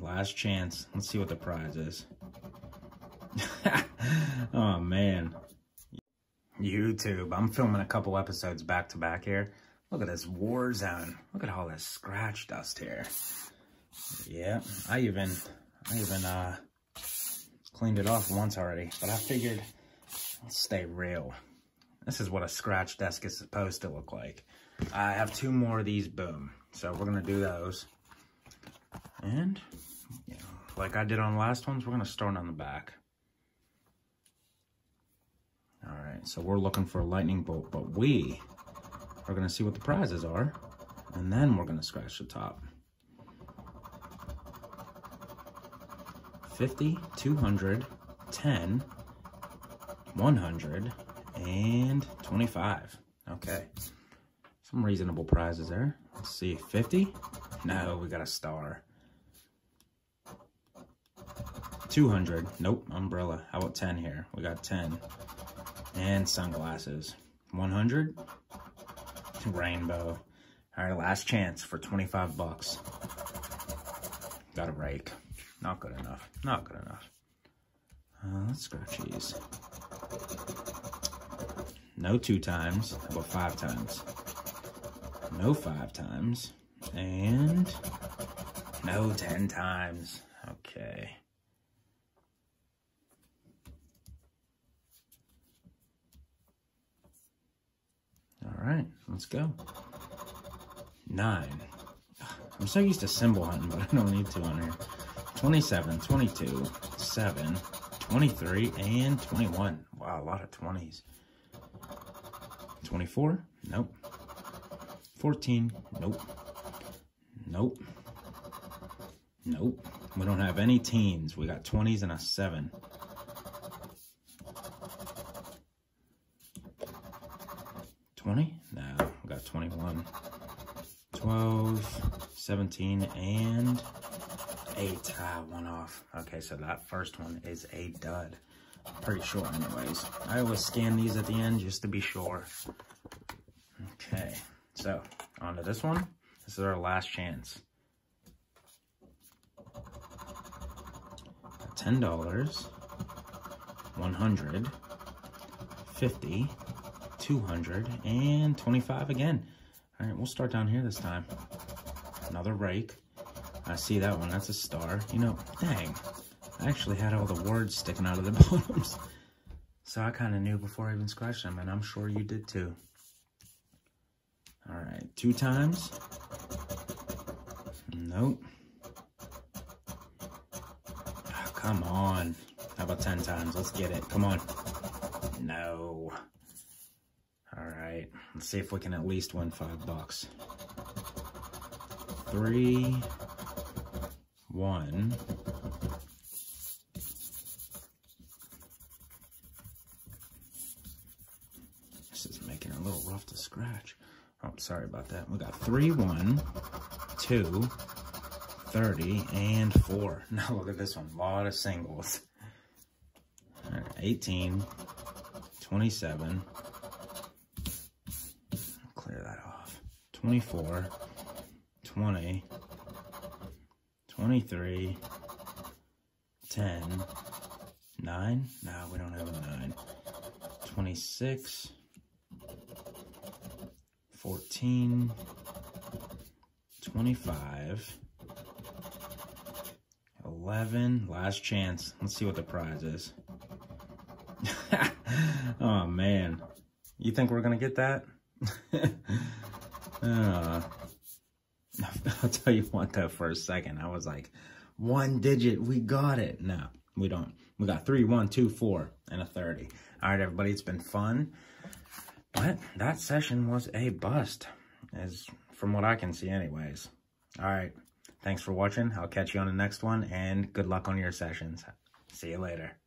Last chance. Let's see what the prize is. Oh, man. YouTube, I'm filming a couple episodes back to back here. Look at this war zone. Look at all this scratch dust here. Yeah, I even cleaned it off once already, but I figured let's stay real. This is what a scratch desk is supposed to look like. I have 2 more of these Boom, so we're gonna do those. And you know, like I did on the last ones, we're gonna start on the back. All right, so we're looking for a lightning bolt, but we are gonna see what the prizes are, and then we're gonna scratch the top. 50, 200, 10, 100, and 25. Okay, some reasonable prizes there. Let's see, 50? No, we got a star. 200, nope, umbrella. How about 10 here? We got 10. And sunglasses. 100, rainbow. All right, last chance for 25 bucks. Got a rake. Not good enough. Not good enough. Let's scratch these. No 2 times, but 5 times. No 5 times. And no 10 times. Okay. All right, let's go. 9. I'm so used to symbol hunting, but I don't need to on here. 27, 22, 7, 23, and 21. Wow, a lot of 20s. 24? Nope. 14? Nope. Nope. Nope. We don't have any teens. We got 20s and a 7. No, we got 21. 12, 17, and 8. Ah, 1 off. Okay, so that first one is a dud. I'm pretty sure anyways. I always scan these at the end just to be sure. Okay, so on to this one. This is our last chance. $10, 100, 50, 200, and 25 again. All right, we'll start down here this time. Another rake. I see that one. That's a star. You know, dang. I actually had all the words sticking out of the bottoms. So I kind of knew before I even scratched them, and I'm sure you did too. All right, 2 times. Nope. Oh, come on. How about 10 times? Let's get it. Come on. No. All right, let's see if we can at least win $5. 3, 1, this is making it a little rough to scratch. Oh, sorry about that. We got 3, 1, 2, 30, and 4. Now look at this one, a lot of singles. All right, 18, 27, 24, 20, 23, 10, 9, no, we don't have a 9, 26, 14, 25, 11, last chance. Let's see what the prize is. Oh, man. You think we're going to get that? I'll tell you what though, for a second, I was like, 1 digit, we got it. No, we don't. We got 3, 1, 2, 4, and a 30. All right, everybody, it's been fun. But that session was a bust, as from what I can see anyways. All right, thanks for watching. I'll catch you on the next one, and good luck on your sessions. See you later.